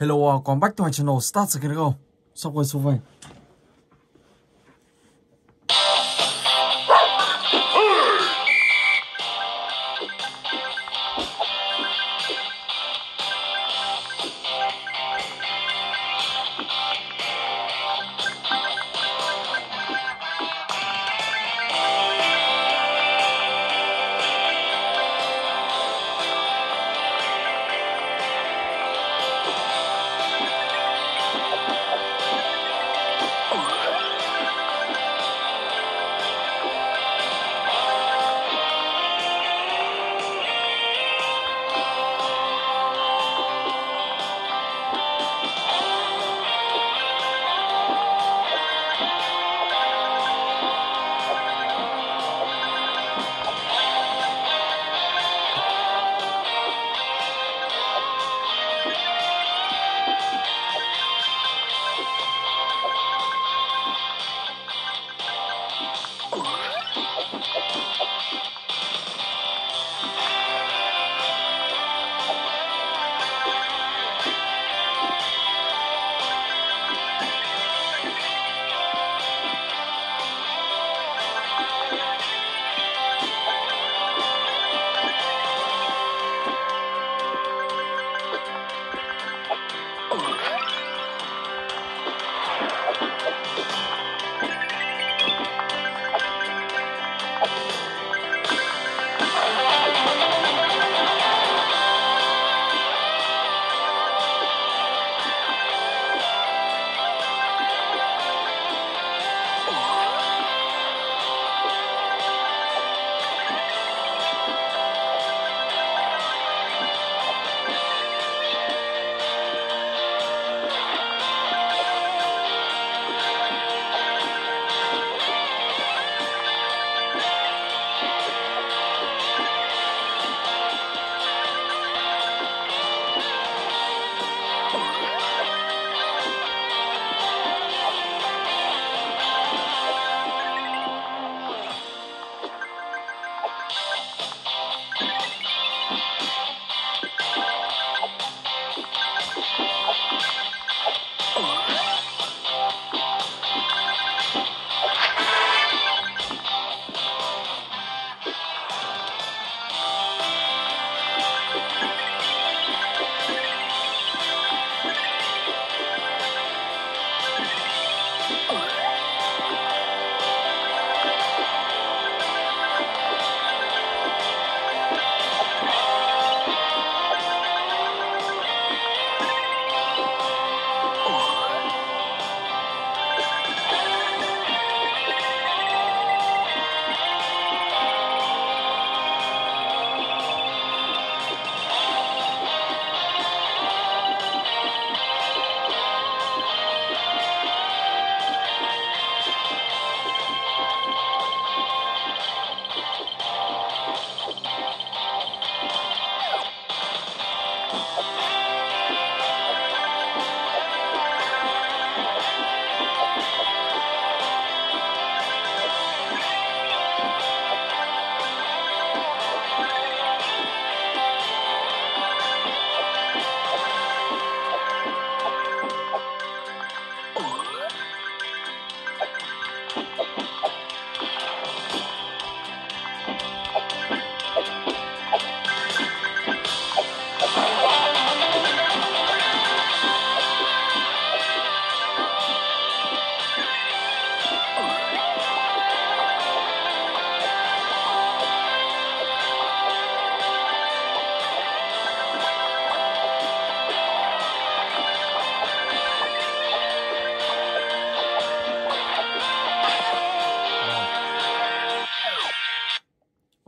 Hello, welcome back to my channel. Start the go. Subway survey.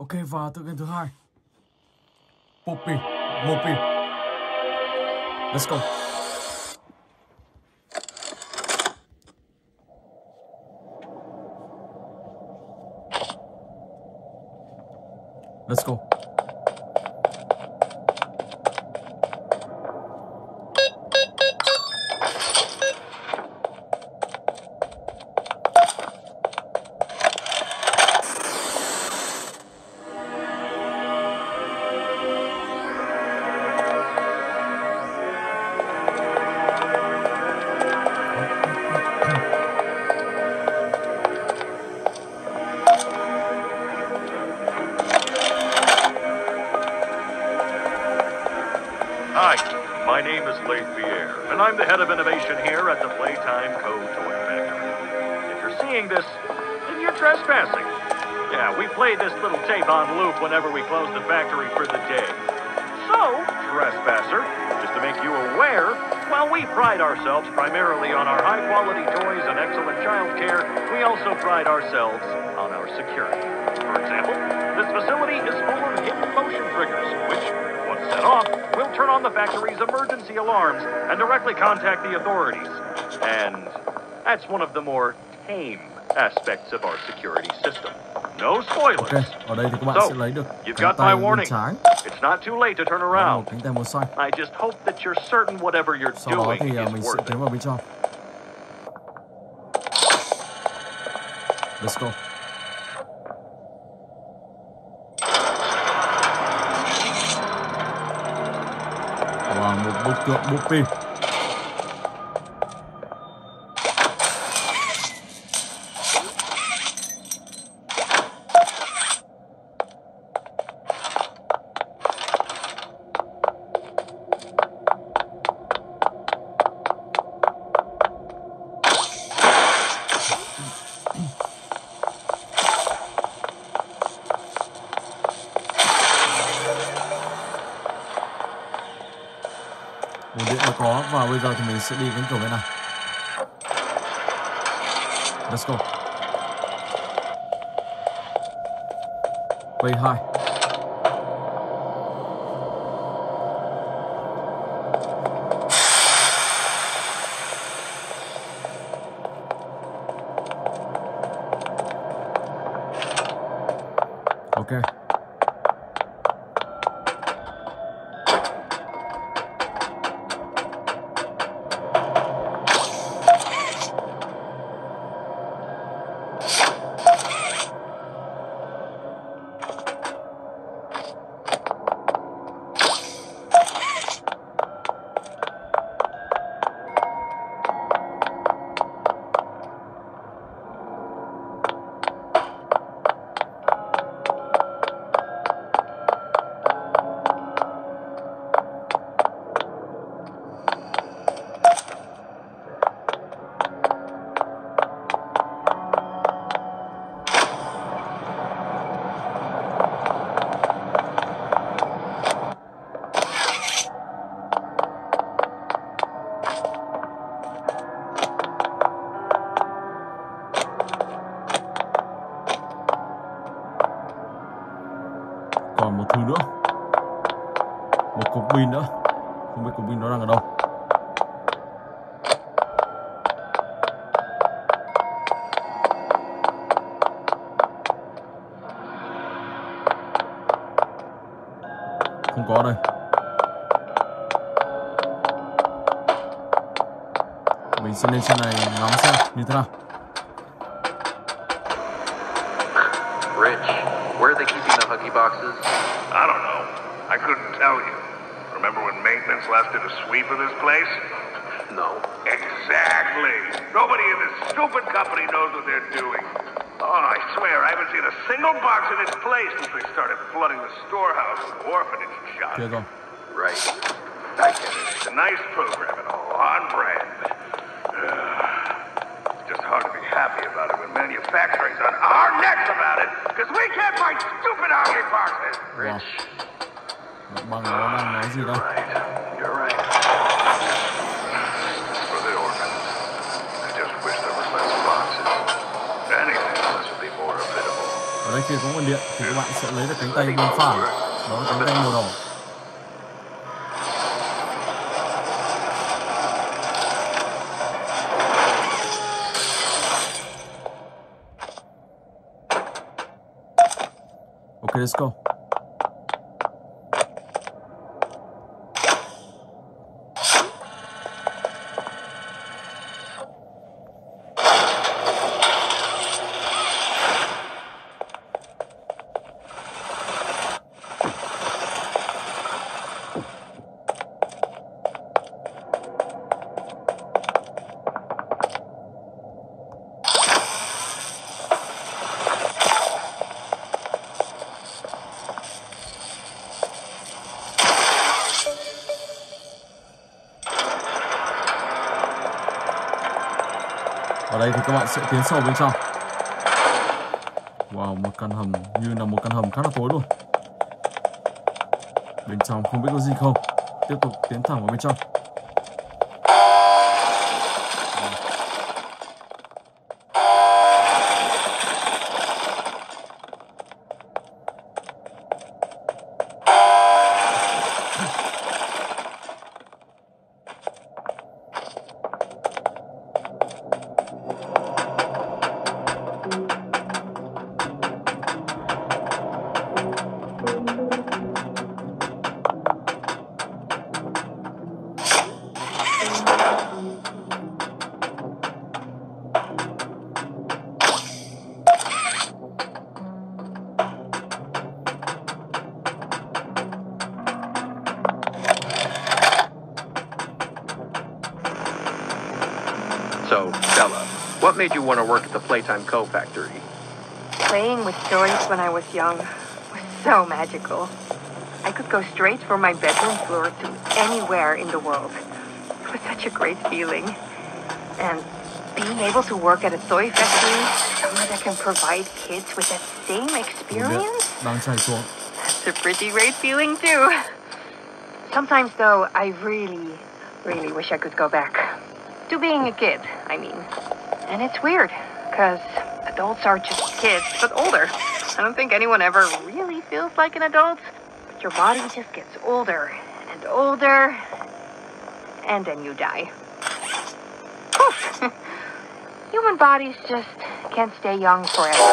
Ok, và tựa game thứ hai, Poppy, Moppy. Let's go. Let's go. Hi, my name is Leigh Pierre, and I'm the head of innovation here at the Playtime Co. Toy Factory. If you're seeing this, then you're trespassing. Yeah, we played this little tape on loop whenever we closed the factory for the day. So, trespasser, just to make you aware, while we pride ourselves primarily on our high-quality toys and excellent child care, we also pride ourselves on our security. For example, this facility is full of hidden motion triggers, which, once set off, will turn on the factory's emergency alarms and directly contact the authorities. And that's one of the more tame aspects of our security system. No spoilers. So, you've got my warning. It's not too late to turn around. I just hope that you're certain whatever you're doing is worth it. Let's go. Một búp phim. Nguồn điện nó có và bây giờ thì mình sẽ đi đến chỗ bên này. Let's go. Wave 2. Ok. Không có đây. Mình sẽ lên trên này ngắm xem như thế nào. Rich, where are they keeping the huggy boxes? I don't know. I couldn't tell you. Remember when maintenance left it a sweep of this place? No. Exactly. Nobody in this stupid company knows what they're doing. Oh, I swear, I haven't seen a single box in its place since they started flooding the storehouse and orphanage shop. Right. I get it. It's a nice program and all on brand. It's just hard to be happy about it when manufacturing's on our necks about it, because we can't buy stupid army boxes. Rich. Wow. You're right. For the orphans. I just wish there was less boxes. Ở đây kia có nguồn điện thì các bạn sẽ lấy được cánh tay bên phải, đó là cánh tay màu đỏ. Ok, let's go. Ở đây thì các bạn sẽ tiến sâu bên trong. Wow, một căn hầm, như là một căn hầm khá là tối luôn. Bên trong không biết có gì không. Tiếp tục tiến thẳng vào bên trong. So, Stella, what made you want to work at the Playtime Co. Factory? Playing with toys when I was young was so magical. I could go straight from my bedroom floor to anywhere in the world. It was such a great feeling. And being able to work at a toy factory, somewhere that can provide kids with that same experience? That's a pretty great feeling too. Sometimes though, I really wish I could go back. To being a kid, I mean. And it's weird, because adults are just kids, but older. I don't think anyone ever really feels like an adult. But your body just gets older and older, and then you die. Human bodies just can't stay young forever.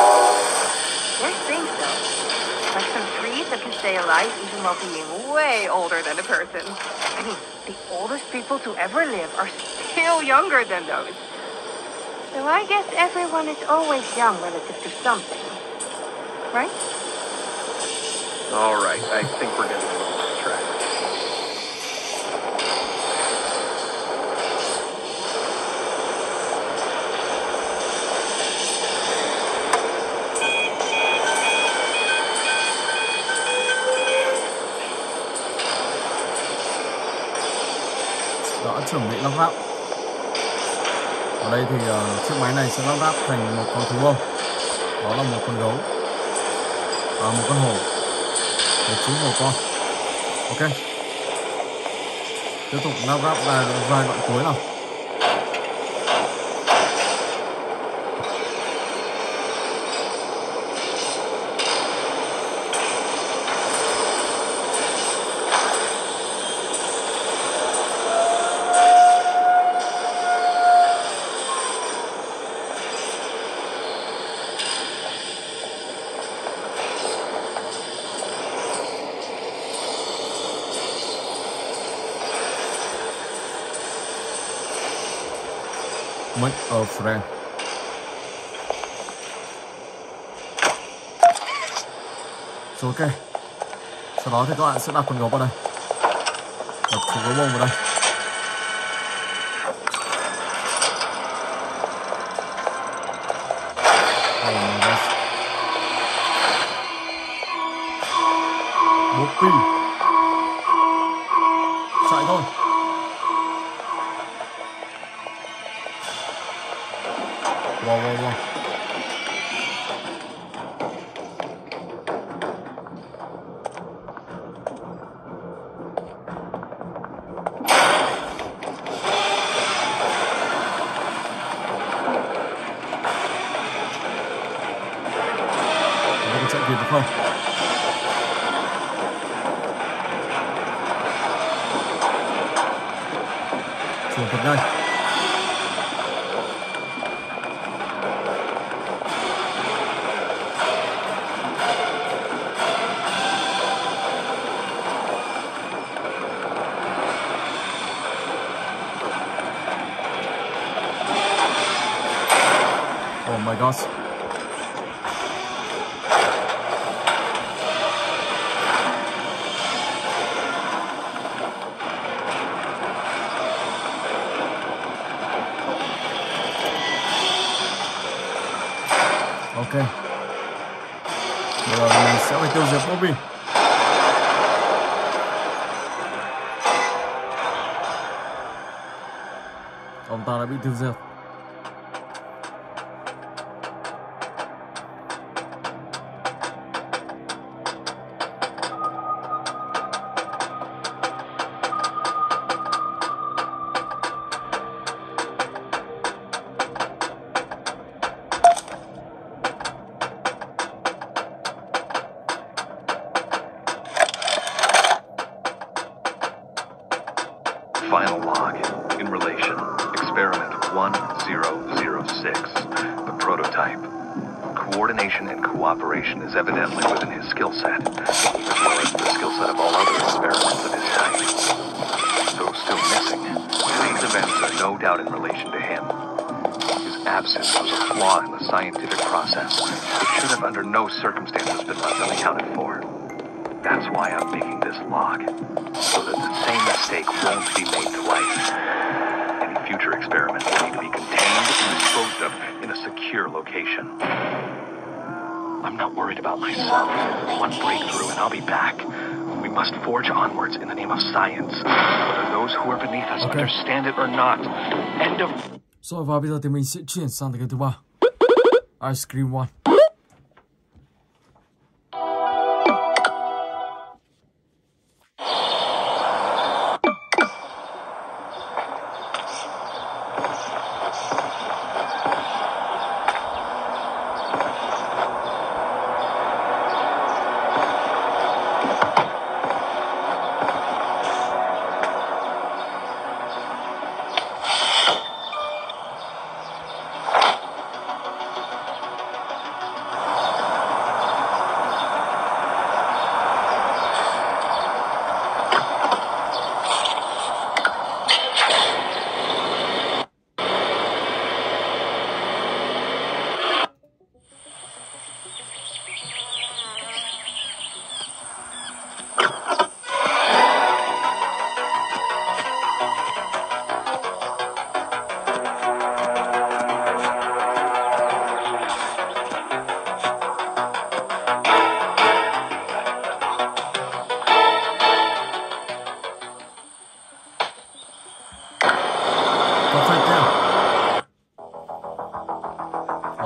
There's things, though. Like some trees that can stay alive even while being way older than a person. I mean, the oldest people to ever live are still younger than those. So I guess everyone is always young relative to something, right? All right, I think we're getting off track. Đã chuẩn bị lắp ráp. Ở đây thì chiếc máy này sẽ lắp ráp thành một con thú bông, đó là một con gấu, một con hổ, một chú hổ con. Ok, tiếp tục lắp ráp là vài đoạn cuối nào. Make a friend. Rồi ok. Sau đó thì các bạn sẽ đặt con gấu vào đây. Đặt con gấu bông vào đây. Bốp pin. Chạy thôi. Wow, wow, wow. Mình có chạy kịp được không? Chuyển thật nhanh. Oh my gosh. Ok. Bây giờ mình sẽ phải tiêu diệt Bobby. Ông ta đã bị tiêu diệt. Final log in relation. Experiment 1006. The prototype. Coordination and cooperation is evidently within his skill set, as well as the skill set of all other experiments of his type. Though still missing, these events are no doubt in relation to him. His absence was a flaw in the scientific process, which should have under no circumstances been left unaccounted for. That's why I'm making this log, so that the same mistake won't be made twice. Any future experiments need to be contained and disposed of in a secure location. I'm not worried about myself. One breakthrough and I'll be back. We must forge onwards in the name of science, whether those who are beneath us understand it or not. End of... So vào bây giờ thì mình sẽ chuyển sang cái thứ ba, Ice Scream 1.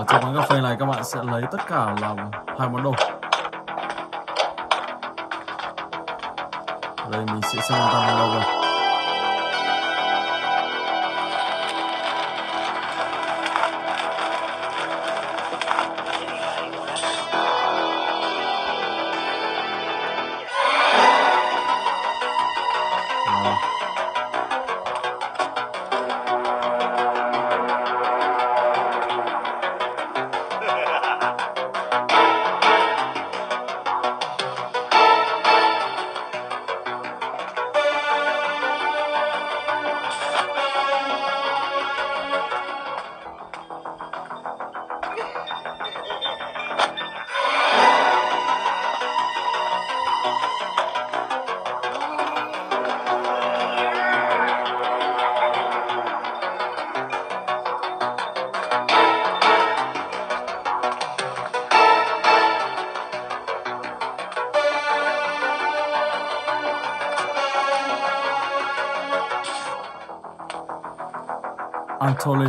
Các bạn sẽ lấy tất cả là 2 món đồ. Đây mình sẽ sang món đồ rồi. Totally.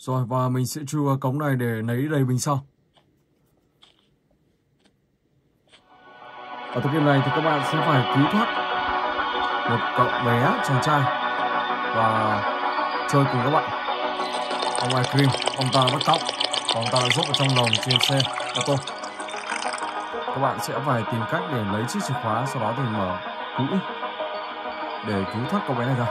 Rồi, và mình sẽ chui vào cống này để lấy đầy bình sau. Ở tập game này thì các bạn sẽ phải cứu thoát một cậu bé chàng trai và chơi cùng các bạn. Ông Ice Cream, ông ta bắt cóc, ông ta rút vào trong lồng trên xe ô tô. Các bạn sẽ phải tìm cách để lấy chiếc chìa khóa, sau đó thì mở cũ để cứu thoát cậu bé này ra.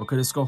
Okay, let's go.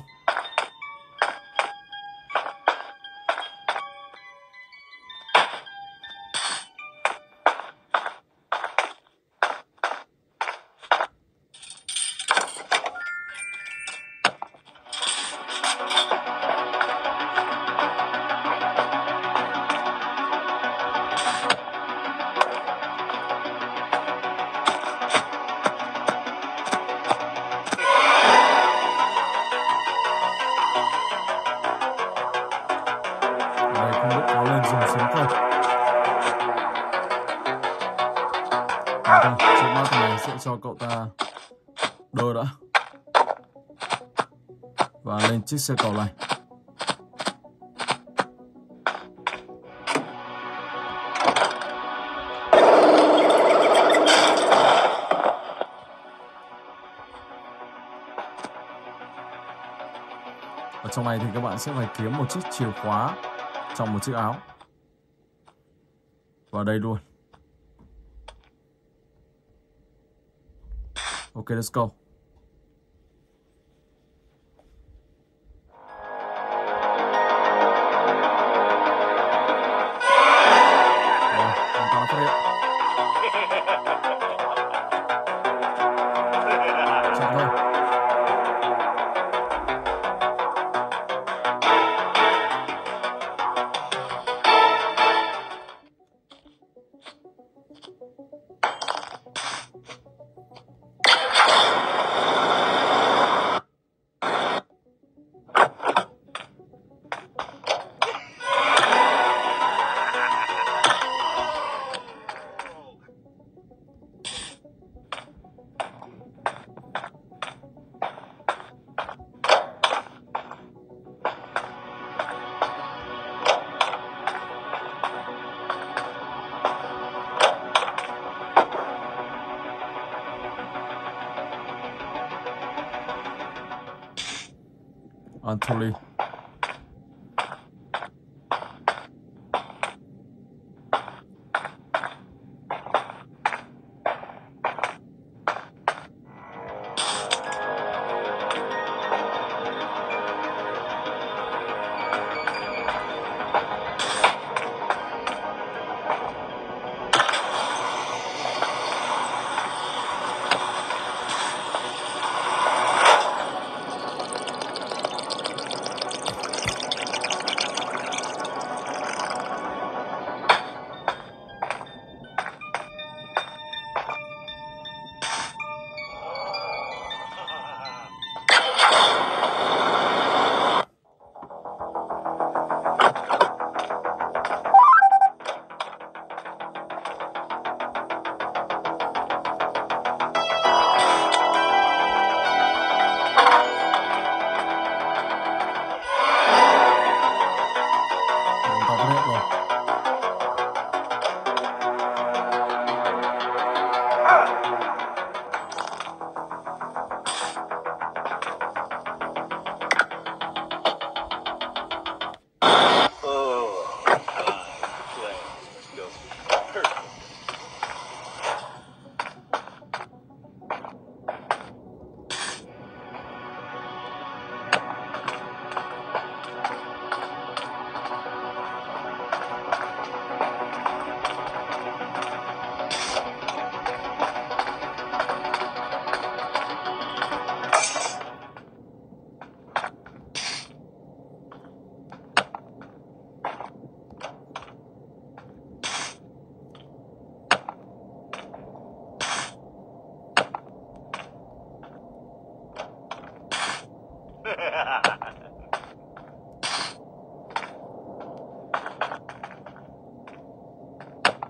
on something. Vâng, trước mắt này sẽ cho cậu ta đôi đã. Và lên chiếc xe cầu này. Ở trong này thì các bạn sẽ phải kiếm một chiếc chìa khóa trong một chiếc áo. Vào đây luôn. Ok, let's go. Totally.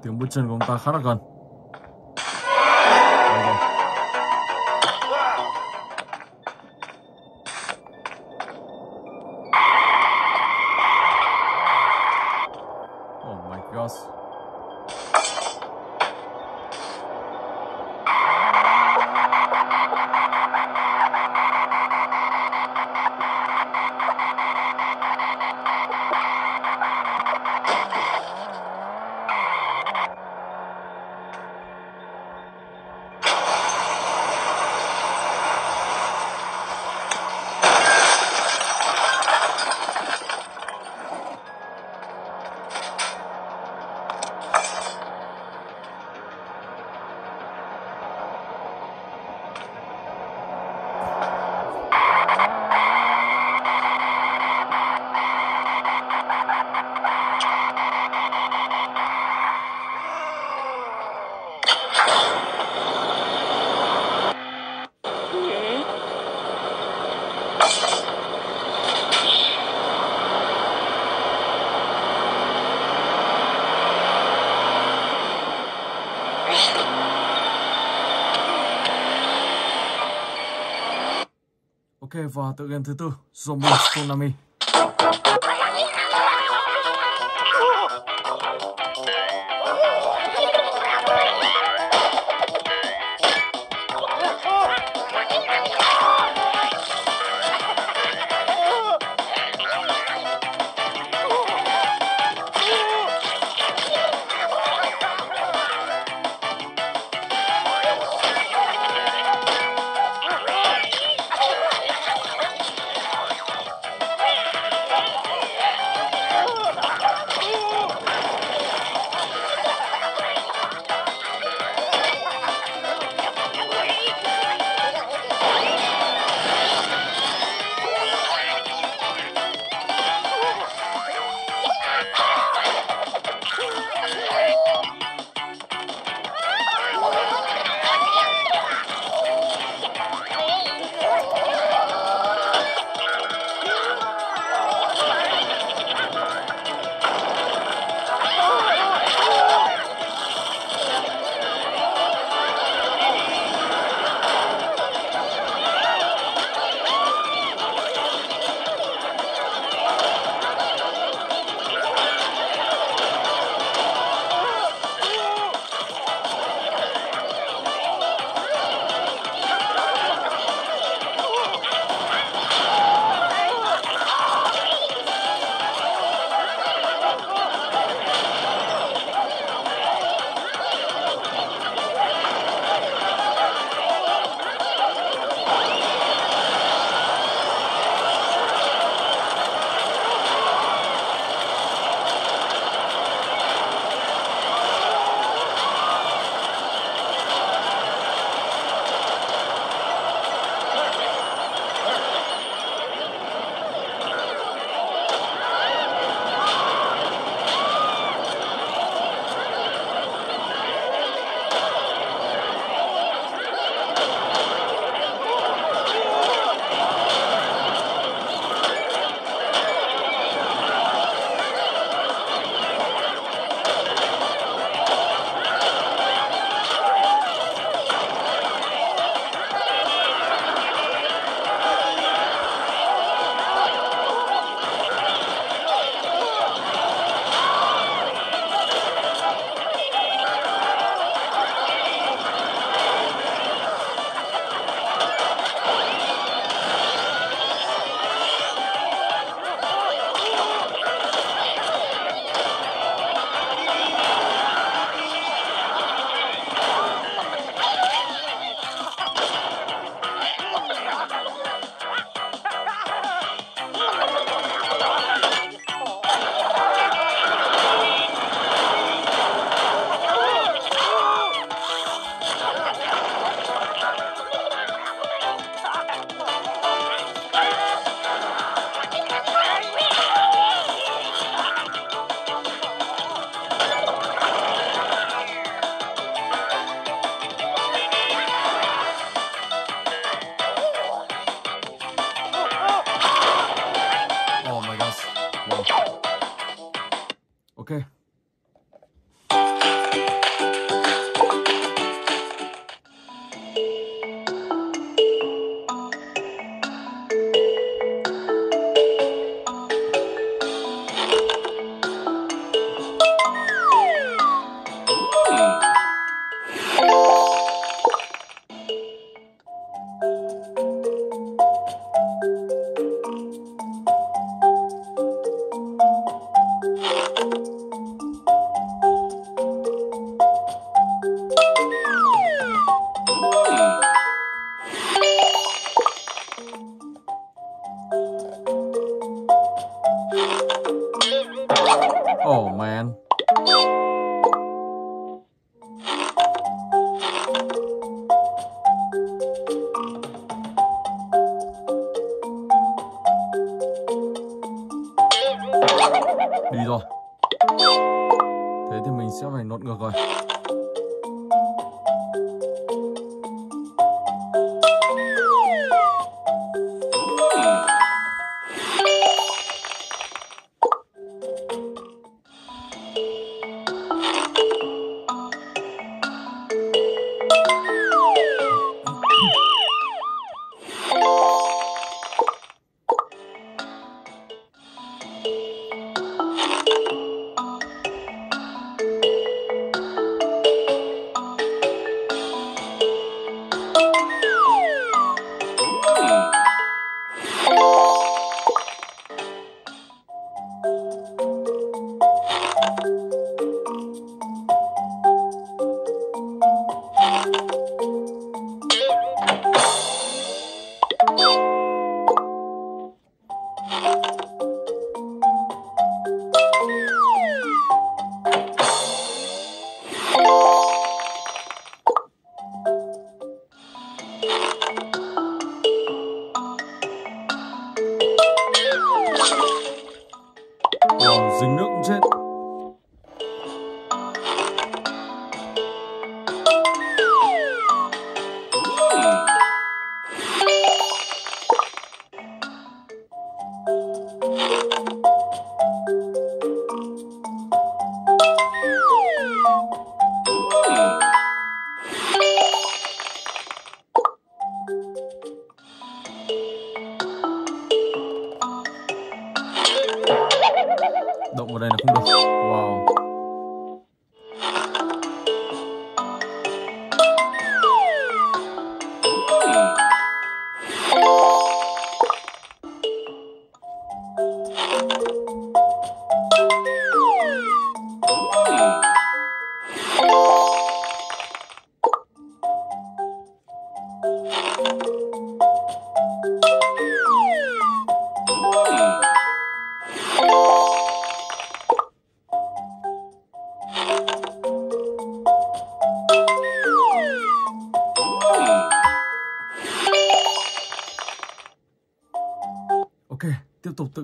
Tiếng bước chân của ông ta khá là gần. Oh my gosh. Ok, và tựa game thứ tư, Zombie Tsunami.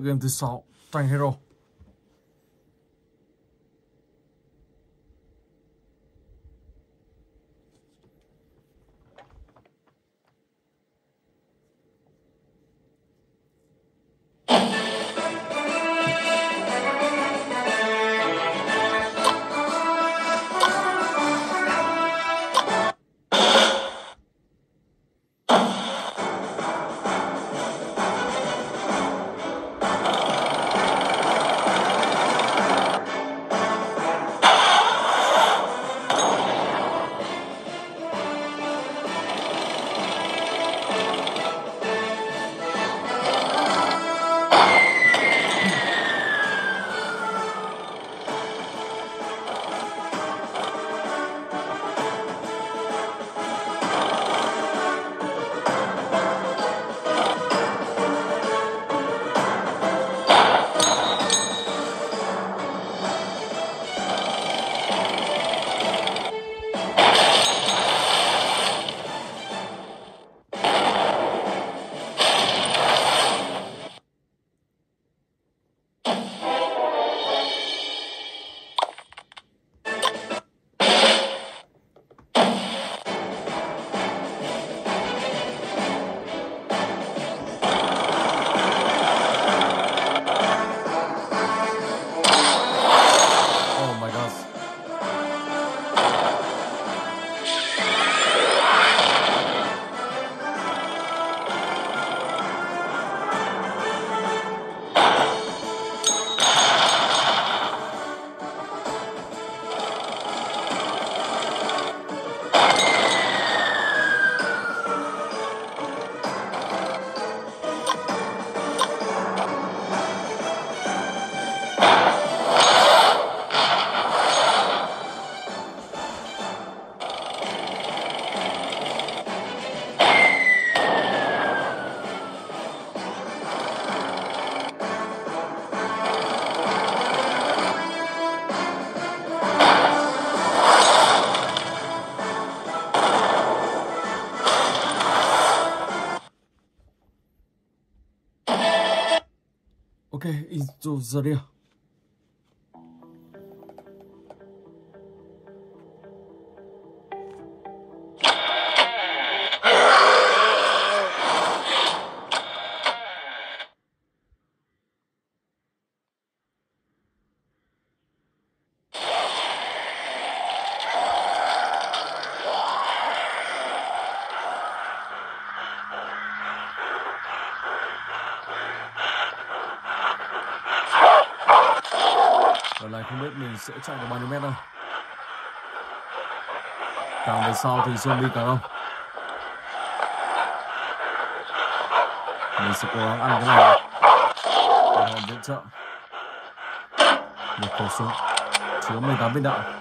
game thứ 6, Tank Heores. Okay, into Zaria. Lần này không biết mình sẽ chạy được bao nhiêu mét đâu. Càng về sau thì zombie càng không. Mình sẽ cố gắng ăn cái này. Còn hòn viện trợ. Một khẩu súng chứa 18 viên đạn.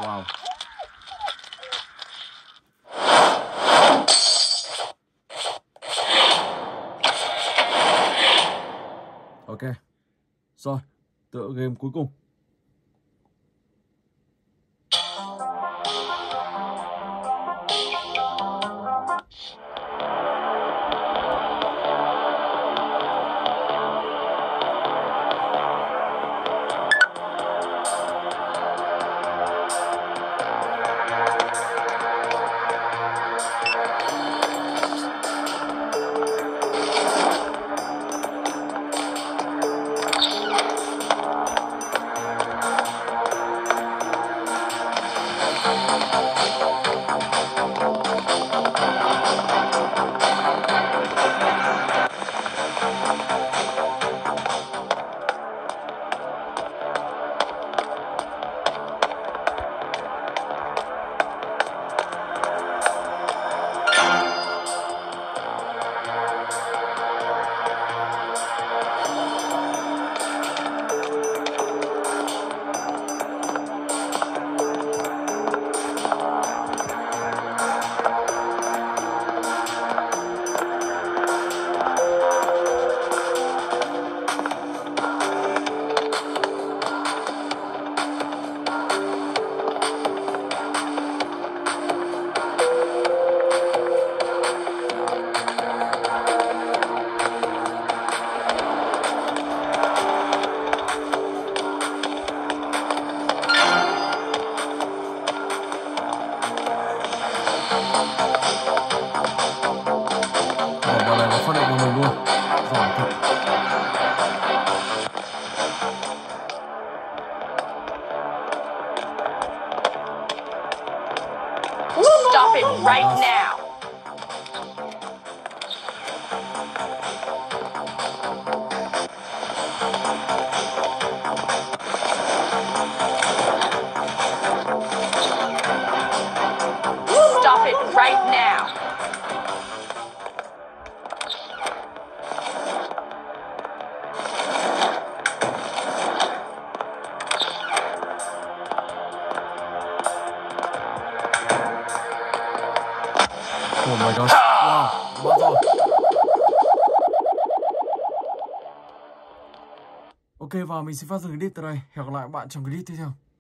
Wow. Ok. Rồi, tựa game cuối cùng. right now. Stop it right now. Oh my gosh. Wow. Wow. Ok, và mình xin phát dừng clip tại đây. Hẹn gặp lại bạn trong clip tiếp theo.